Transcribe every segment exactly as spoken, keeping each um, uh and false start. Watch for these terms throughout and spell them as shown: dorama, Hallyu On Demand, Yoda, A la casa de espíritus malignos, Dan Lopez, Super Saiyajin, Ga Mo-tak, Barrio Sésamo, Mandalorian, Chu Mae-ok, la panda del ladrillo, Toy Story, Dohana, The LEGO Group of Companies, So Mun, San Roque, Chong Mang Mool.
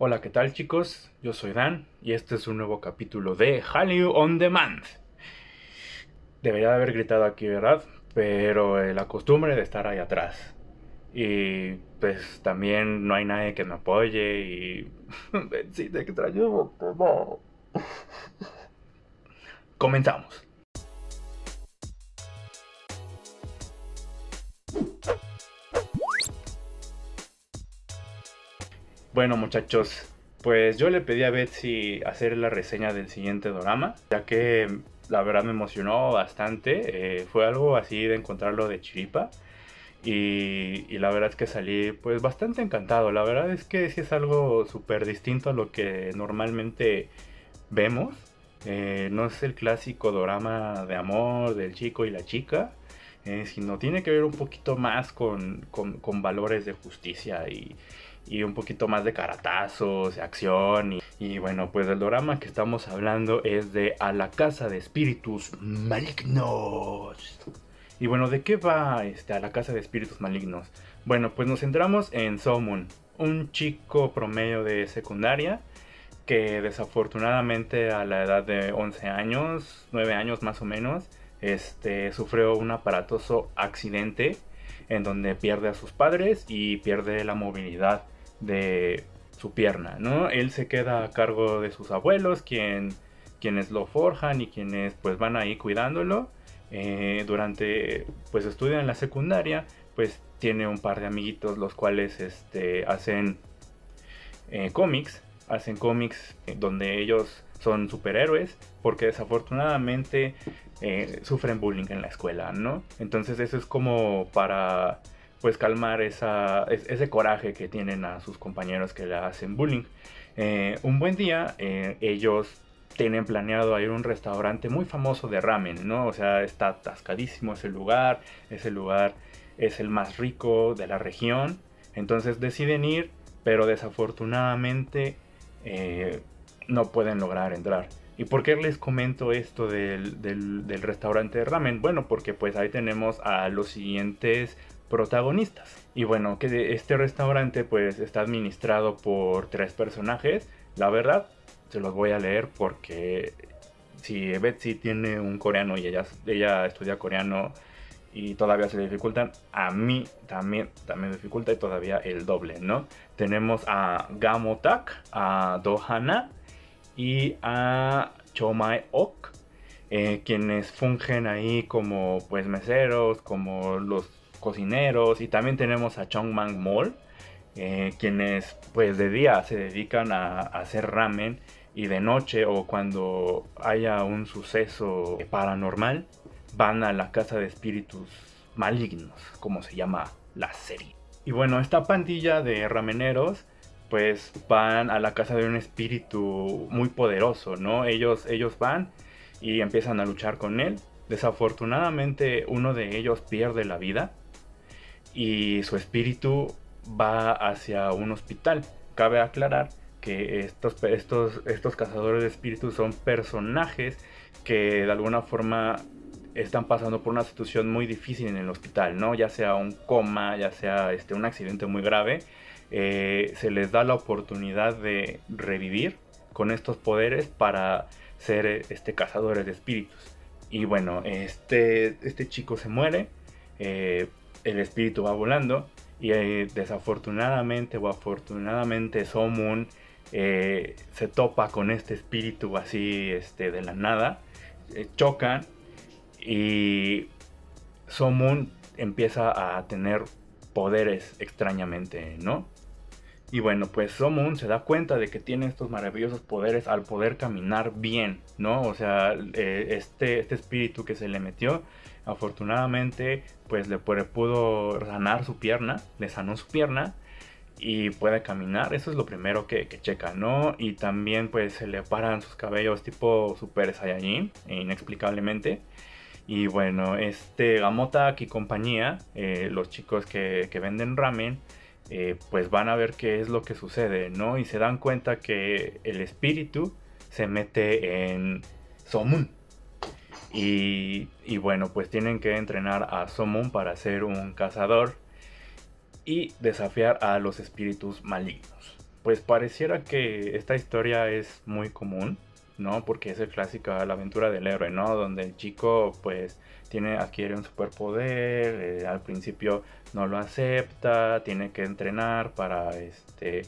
Hola, ¿qué tal chicos? Yo soy Dan y este es un nuevo capítulo de Hallyu On Demand. Debería de haber gritado aquí, ¿verdad? Pero eh, la costumbre de estar ahí atrás. Y pues también no hay nadie que me apoye y... sí, te extraño, no. Comenzamos. Bueno muchachos, pues yo le pedí a Betsy hacer la reseña del siguiente dorama, ya que la verdad me emocionó bastante, eh, fue algo así de encontrarlo de chiripa y, y la verdad es que salí pues bastante encantado. La verdad es que sí es algo súper distinto a lo que normalmente vemos, eh, no es el clásico dorama de amor del chico y la chica, eh, sino tiene que ver un poquito más con, con, con valores de justicia y... y un poquito más de caratazos, de acción. Y, y bueno, pues el dorama que estamos hablando es de A la casa de espíritus malignos. Y bueno, ¿de qué va este A la casa de espíritus malignos? Bueno, pues nos centramos en So Mun, un chico promedio de secundaria que desafortunadamente a la edad de once años, nueve años más o menos, este, sufrió un aparatoso accidente en donde pierde a sus padres y pierde la movilidad de su pierna, ¿no? Él se queda a cargo de sus abuelos, quien, quienes lo forjan y quienes pues van ahí cuidándolo. Eh, durante, pues estudia en la secundaria, pues tiene un par de amiguitos los cuales este, hacen eh, cómics, hacen cómics donde ellos son superhéroes porque desafortunadamente eh, sufren bullying en la escuela, ¿no? Entonces eso es como para pues calmar esa, ese coraje que tienen a sus compañeros que le hacen bullying. Eh, un buen día eh, ellos tienen planeado ir a un restaurante muy famoso de ramen, ¿no? O sea, está atascadísimo ese lugar, ese lugar es el más rico de la región. Entonces deciden ir, pero desafortunadamente eh, no pueden lograr entrar. ¿Y por qué les comento esto del, del, del restaurante de ramen? Bueno, porque pues ahí tenemos a los siguientes protagonistas. Y bueno, que este restaurante pues está administrado por tres personajes. La verdad, se los voy a leer porque si Betsy tiene un coreano y ella, ella estudia coreano y todavía se le dificultan, a mí también, también dificulta y todavía el doble, ¿no? Tenemos a Ga Mo-tak, a Dohana y a Chu Mae-ok, eh, quienes fungen ahí como pues meseros, como los cocineros, y también tenemos a Chong Mang Mool, eh, quienes pues de día se dedican a, a hacer ramen y de noche o cuando haya un suceso paranormal van a la casa de espíritus malignos, como se llama la serie. Y bueno, esta pandilla de rameneros pues van a la casa de un espíritu muy poderoso, ¿no? Ellos, ellos van y empiezan a luchar con él. Desafortunadamente uno de ellos pierde la vida y su espíritu va hacia un hospital. Cabe aclarar que estos, estos, estos cazadores de espíritus son personajes que de alguna forma están pasando por una situación muy difícil en el hospital, ¿no? Ya sea un coma, ya sea este, un accidente muy grave. Eh, se les da la oportunidad de revivir con estos poderes para ser este, cazadores de espíritus. Y bueno, este, este chico se muere, eh, el espíritu va volando y eh, desafortunadamente o afortunadamente So Mun eh, se topa con este espíritu así este, de la nada, eh, chocan y So Mun empieza a tener poderes extrañamente, ¿no? Y bueno, pues So Mun se da cuenta de que tiene estos maravillosos poderes al poder caminar bien, ¿no? O sea, eh, este, este espíritu que se le metió, afortunadamente, pues le pudo sanar su pierna, le sanó su pierna y puede caminar. Eso es lo primero que, que checa, ¿no? Y también, pues, se le paran sus cabellos tipo Super Saiyajin, inexplicablemente. Y bueno, este Ga Mo-tak y compañía, eh, los chicos que, que venden ramen, eh, pues van a ver qué es lo que sucede, ¿no? Y se dan cuenta que el espíritu se mete en So Mun. Y, y bueno, pues tienen que entrenar a So Mun para ser un cazador y desafiar a los espíritus malignos. pues pareciera que esta historia es muy común, ¿no? Porque es el clásica la aventura del héroe, ¿no? Donde el chico pues tiene, adquiere un superpoder, eh, al principio no lo acepta, tiene que entrenar para este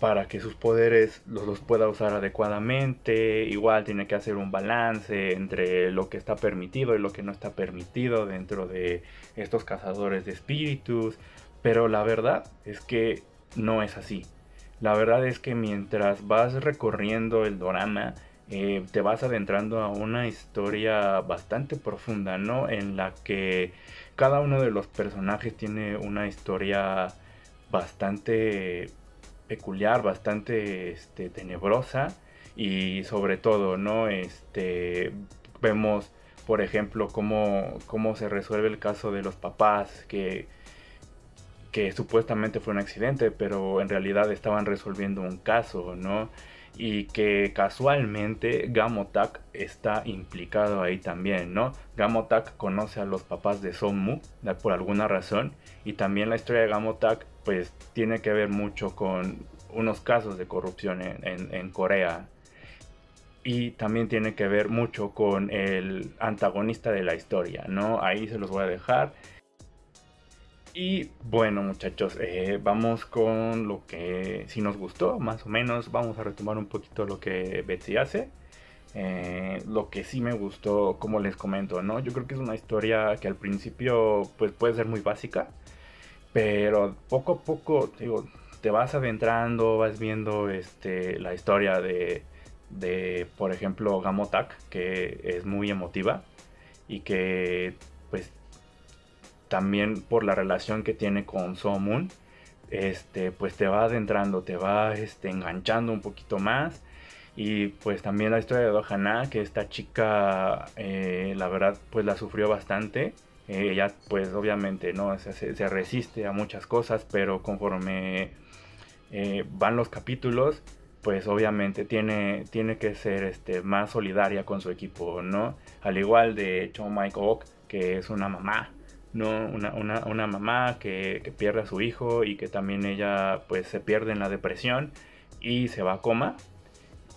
para que sus poderes los, los pueda usar adecuadamente. Igual tiene que hacer un balance entre lo que está permitido y lo que no está permitido dentro de estos cazadores de espíritus. Pero la verdad es que no es así. La verdad es que mientras vas recorriendo el dorama, eh, te vas adentrando a una historia bastante profunda, ¿no? En la que cada uno de los personajes tiene una historia bastante peculiar, bastante este, tenebrosa, y sobre todo, ¿no? Este, vemos, por ejemplo, cómo, cómo se resuelve el caso de los papás que... que supuestamente fue un accidente, pero en realidad estaban resolviendo un caso, ¿no? Y que casualmente Ga Mo-tak está implicado ahí también, ¿no? Ga Mo-tak conoce a los papás de So Mun por alguna razón, y también la historia de Ga Mo-tak pues tiene que ver mucho con unos casos de corrupción en, en, en Corea, y también tiene que ver mucho con el antagonista de la historia, ¿no? Ahí se los voy a dejar. Y bueno, muchachos, eh, vamos con lo que si nos gustó, más o menos. Vamos a retomar un poquito lo que Betsy hace. Eh, lo que sí me gustó, como les comento, ¿no? Yo creo que es una historia que al principio pues puede ser muy básica, pero poco a poco, digo, te vas adentrando, vas viendo este, la historia de, de, por ejemplo, Ga Mo-tak, que es muy emotiva y que pues... también por la relación que tiene con So Mun, este, pues te va adentrando, te va este, enganchando un poquito más. Y pues también la historia de Dohana, que esta chica, eh, la verdad, pues la sufrió bastante. Eh, ella, pues obviamente, ¿no? O sea, se, se resiste a muchas cosas, pero conforme eh, van los capítulos, pues obviamente tiene, tiene que ser este, más solidaria con su equipo, ¿no? Al igual de Chu Mae-ok, que es una mamá. No, una, una, una mamá que, que pierde a su hijo y que también ella pues se pierde en la depresión y se va a coma,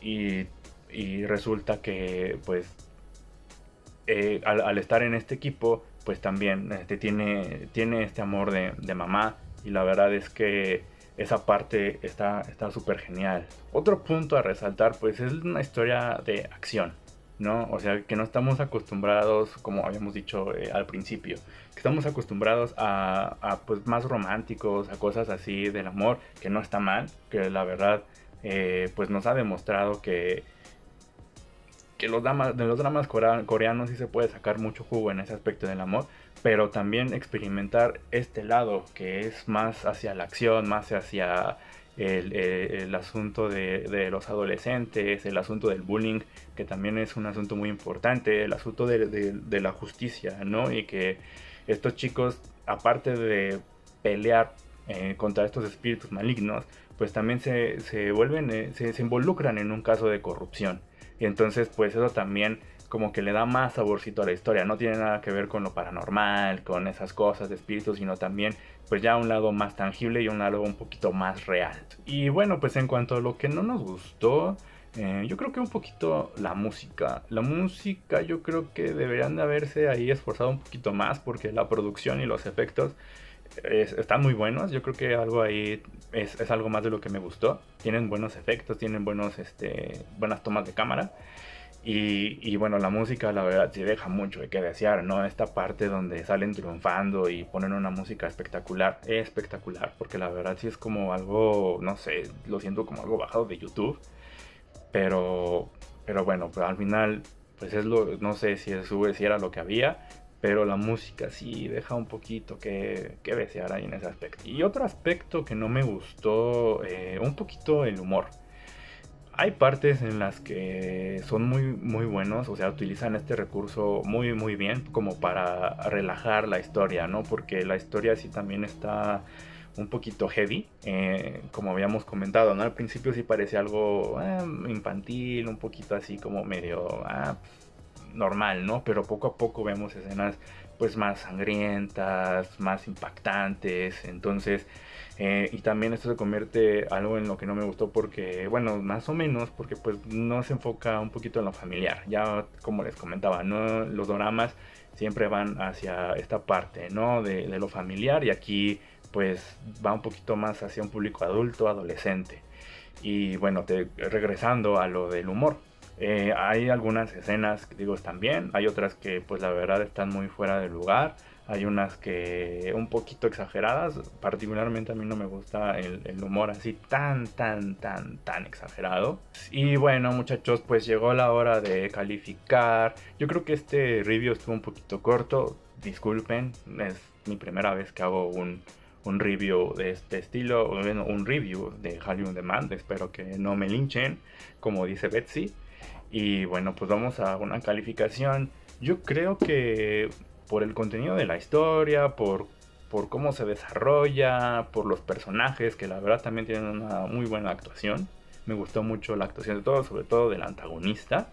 y, y resulta que pues eh, al, al estar en este equipo pues también este, tiene, tiene este amor de, de mamá, y la verdad es que esa parte está está súper genial. Otro punto a resaltar pues es una historia de acción, ¿no? O sea, que no estamos acostumbrados, como habíamos dicho eh, al principio, que estamos acostumbrados a, a pues, más románticos, a cosas así del amor, que no está mal, que la verdad eh, pues nos ha demostrado que, que los dramas, de los dramas coreanos sí se puede sacar mucho jugo en ese aspecto del amor, pero también experimentar este lado que es más hacia la acción, más hacia... El, el, el asunto de, de los adolescentes, el asunto del bullying, que también es un asunto muy importante, el asunto de, de, de la justicia, ¿no? Y que estos chicos, aparte de pelear eh, contra estos espíritus malignos, pues también se, se vuelven, eh, se, se involucran en un caso de corrupción. Y entonces, pues eso también como que le da más saborcito a la historia. No tiene nada que ver con lo paranormal, con esas cosas de espíritus, sino también... pues ya un lado más tangible y un lado un poquito más real. Y bueno, pues en cuanto a lo que no nos gustó, eh, yo creo que un poquito la música. La música yo creo que deberían de haberse ahí esforzado un poquito más, porque la producción y los efectos es, están muy buenos. Yo creo que algo ahí es, es algo más de lo que me gustó. Tienen buenos efectos, tienen buenos, este, buenas tomas de cámara. Y, y bueno, la música la verdad sí deja mucho de que desear, ¿no? Esta parte donde salen triunfando y ponen una música espectacular, espectacular, porque la verdad sí es como algo, no sé, lo siento como algo bajado de YouTube, pero, pero bueno, pues al final, pues es lo, no sé si, es, si era lo que había, pero la música sí deja un poquito que, que desear ahí en ese aspecto. Y otro aspecto que no me gustó, eh, un poquito el humor. Hay partes en las que son muy, muy buenos, o sea, utilizan este recurso muy, muy bien como para relajar la historia, ¿no? Porque la historia sí también está un poquito heavy, eh, como habíamos comentado, ¿no? Al principio sí parecía algo eh, infantil, un poquito así como medio eh, normal, ¿no? Pero poco a poco vemos escenas pues más sangrientas, más impactantes. Entonces, eh, y también esto se convierte algo en lo que no me gustó porque, bueno, más o menos, porque pues no se enfoca un poquito en lo familiar. Ya como les comentaba, no, los doramas siempre van hacia esta parte, ¿no? De, de lo familiar, y aquí pues va un poquito más hacia un público adulto, adolescente. Y bueno, te, regresando a lo del humor, eh, hay algunas escenas que digo están bien, hay otras que pues la verdad están muy fuera de lugar, hay unas que un poquito exageradas. Particularmente a mí no me gusta el, el humor así tan tan tan tan exagerado. Y bueno, muchachos, pues llegó la hora de calificar. Yo creo que este review estuvo un poquito corto, disculpen, es mi primera vez que hago un... un review de este estilo, o bueno, un review de Hallyu On Demand. Espero que no me linchen, como dice Betsy. Y bueno, pues vamos a una calificación. Yo creo que por el contenido de la historia, por, por cómo se desarrolla, por los personajes, que la verdad también tienen una muy buena actuación. Me gustó mucho la actuación de todos, sobre todo del antagonista.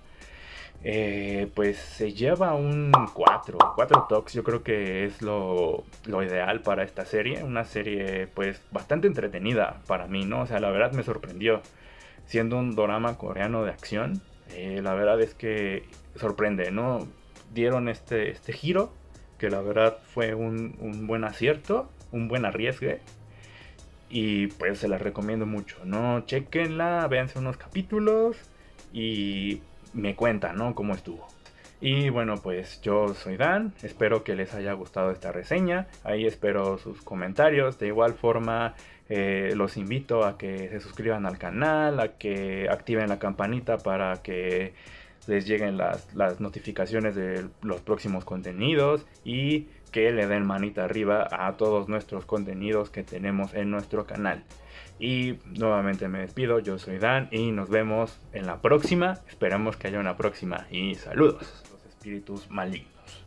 Eh, pues se lleva un cuatro, cuatro toques. Yo creo que es lo, lo ideal para esta serie. Una serie pues bastante entretenida para mí, ¿no? O sea, la verdad me sorprendió. Siendo un dorama coreano de acción, eh, la verdad es que sorprende, ¿no? Dieron este, este giro, que la verdad fue un, un buen acierto, un buen arriesgue. Y pues se la recomiendo mucho, ¿no? Chequenla, véanse unos capítulos y me cuentan, ¿no?, cómo estuvo. Y bueno, pues yo soy Dan, espero que les haya gustado esta reseña. Ahí espero sus comentarios. De igual forma, eh, los invito a que se suscriban al canal, a que activen la campanita para que les lleguen las, las notificaciones de los próximos contenidos, y que le den manita arriba a todos nuestros contenidos que tenemos en nuestro canal. Y nuevamente me despido, yo soy Dan y nos vemos en la próxima. Esperamos que haya una próxima, y saludos, los espíritus malignos.